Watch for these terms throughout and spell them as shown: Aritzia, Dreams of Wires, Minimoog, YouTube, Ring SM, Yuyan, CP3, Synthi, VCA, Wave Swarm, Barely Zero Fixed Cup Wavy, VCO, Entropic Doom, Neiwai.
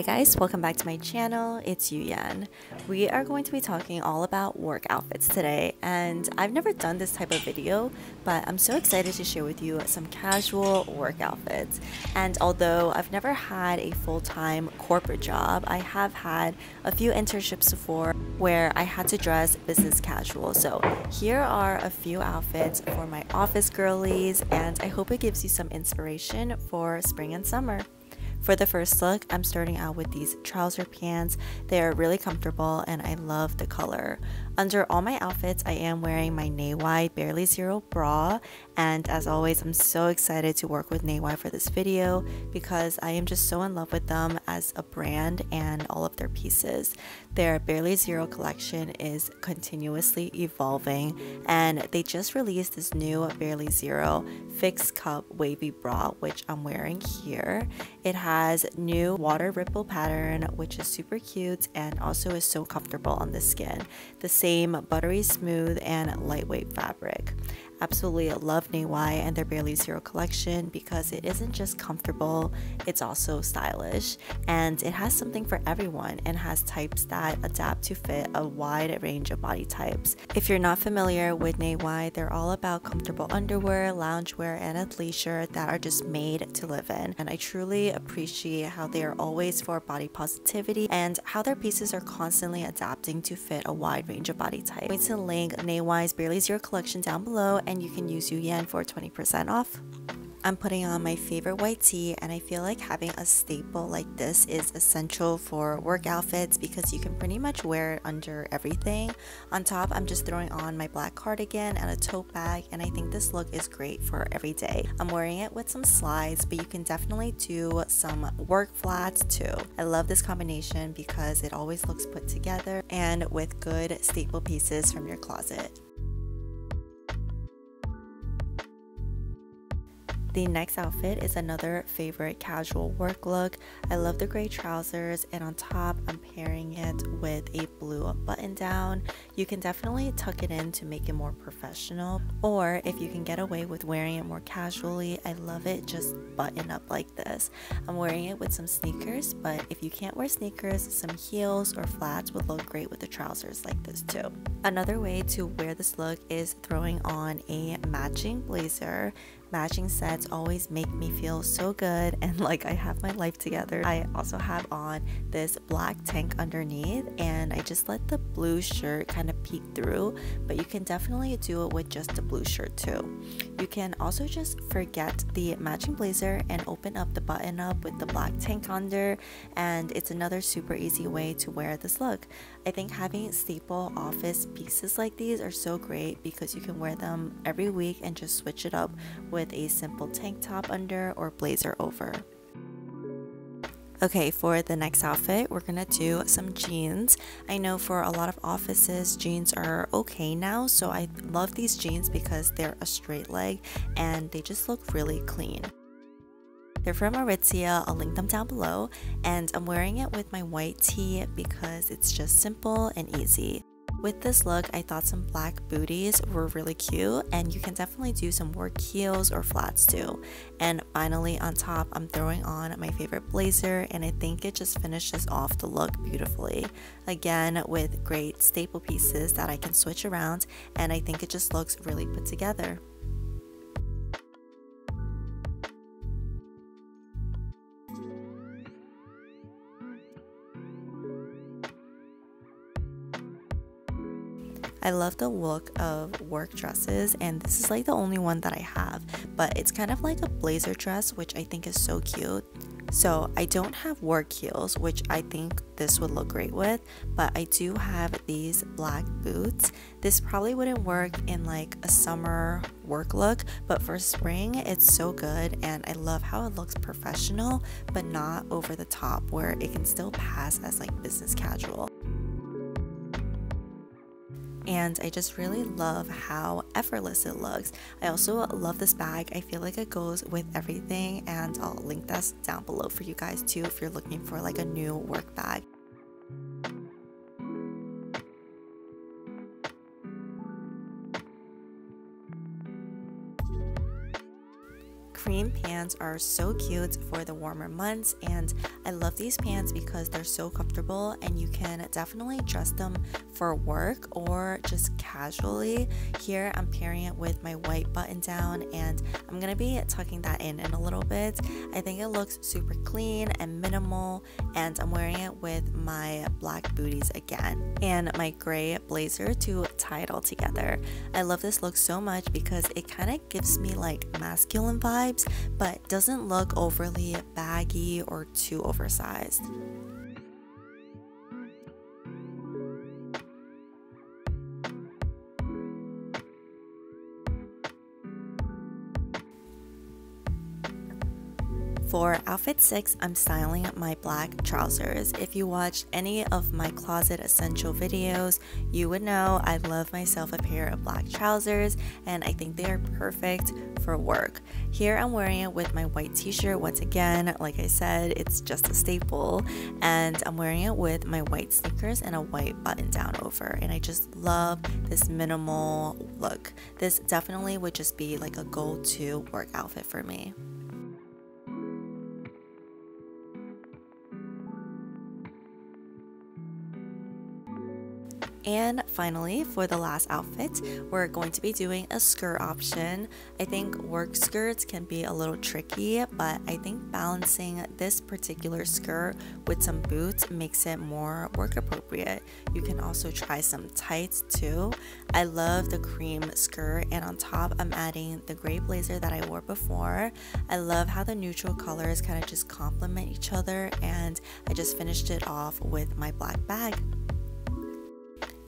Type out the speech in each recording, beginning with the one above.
Hi guys, welcome back to my channel. It's Yuyan. We are going to be talking all about work outfits today, and I've never done this type of video, but I'm so excited to share with you some casual work outfits. And although I've never had a full-time corporate job, I have had a few internships before where I had to dress business casual. So here are a few outfits for my office girlies, and I hope it gives you some inspiration for spring and summer. For the first look, I'm starting out with these trouser pants. They are really comfortable and I love the color. Under all my outfits, I am wearing my Neiwai Barely Zero bra, and as always, I'm so excited to work with Neiwai for this video because I am just so in love with them as a brand and all of their pieces. Their Barely Zero collection is continuously evolving, and they just released this new Barely Zero Fixed Cup Wavy bra, which I'm wearing here. It has new water ripple pattern, which is super cute and also is so comfortable on the skin. The same buttery smooth and lightweight fabric. Absolutely love Neiwai and their Barely Zero collection because it isn't just comfortable, it's also stylish, and it has something for everyone and has types that adapt to fit a wide range of body types. If you're not familiar with Neiwai, they're all about comfortable underwear, loungewear, and athleisure that are just made to live in, and I truly appreciate how they are always for body positivity and how their pieces are constantly adapting to fit a wide range of body types. I'm going to link Neiwai's Barely Zero collection down below, and you can use YUYAN for 20% off. I'm putting on my favorite white tee, and I feel like having a staple like this is essential for work outfits because you can pretty much wear it under everything. On top, I'm just throwing on my black cardigan and a tote bag, and I think this look is great for every day. I'm wearing it with some slides, but you can definitely do some work flats too. I love this combination because it always looks put together and with good staple pieces from your closet. The next outfit is another favorite casual work look. I love the gray trousers, and on top I'm pairing it with a blue button down. You can definitely tuck it in to make it more professional, or if you can get away with wearing it more casually, I love it just button up like this. I'm wearing it with some sneakers, but if you can't wear sneakers, some heels or flats would look great with the trousers like this too. Another way to wear this look is throwing on a matching blazer. Matching sets always make me feel so good and like I have my life together. I also have on this black tank underneath, and I just let the blue shirt kind of peek through, but you can definitely do it with just the blue shirt too. You can also just forget the matching blazer and open up the button up with the black tank under, and it's another super easy way to wear this look. I think having staple office pieces like these are so great because you can wear them every week and just switch it up with a simple tank top under or blazer over. Okay, for the next outfit, we're gonna do some jeans. I know for a lot of offices, jeans are okay now, so I love these jeans because they're a straight leg and they just look really clean. They're from Aritzia, I'll link them down below, and I'm wearing it with my white tee because it's just simple and easy. With this look, I thought some black booties were really cute, and you can definitely do some work heels or flats too. And finally, on top, I'm throwing on my favorite blazer, and I think it just finishes off the look beautifully. Again, with great staple pieces that I can switch around, and I think it just looks really put together. I love the look of work dresses, and this is like the only one that I have, but it's kind of like a blazer dress, which I think is so cute. So I don't have work heels, which I think this would look great with, but I do have these black boots. This probably wouldn't work in like a summer work look, but for spring it's so good, and I love how it looks professional but not over the top where it can still pass as like business casual. And I just really love how effortless it looks. I also love this bag. I feel like it goes with everything, and I'll link that down below for you guys too if you're looking for like a new work bag. cream pants are so cute for the warmer months, and I love these pants because they're so comfortable and you can definitely dress them for work or just casually. Here I'm pairing it with my white button down, and I'm gonna be tucking that in a little bit. I think it looks super clean and minimal, and I'm wearing it with my black booties again and my gray blazer to tie it all together. I love this look so much because it kind of gives me like masculine vibes but doesn't look overly baggy or too oversized. For outfit 6, I'm styling my black trousers. If you watched any of my closet essential videos, you would know I love myself a pair of black trousers, and I think they are perfect for work. Here I'm wearing it with my white t-shirt once again. Like I said, it's just a staple, and I'm wearing it with my white sneakers and a white button down over, and I just love this minimal look. This definitely would just be like a go-to work outfit for me. And finally, for the last outfit, we're going to be doing a skirt option. I think work skirts can be a little tricky, but I think balancing this particular skirt with some boots makes it more work appropriate. You can also try some tights too. I love the cream skirt, and on top I'm adding the gray blazer that I wore before. I love how the neutral colors kind of just complement each other, and I just finished it off with my black bag.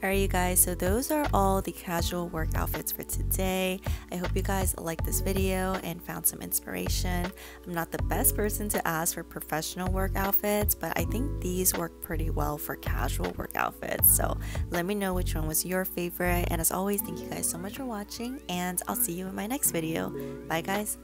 Alright you guys, so those are all the casual work outfits for today. I hope you guys liked this video and found some inspiration. I'm not the best person to ask for professional work outfits, but I think these work pretty well for casual work outfits. So let me know which one was your favorite, and as always, thank you guys so much for watching, and I'll see you in my next video. Bye guys!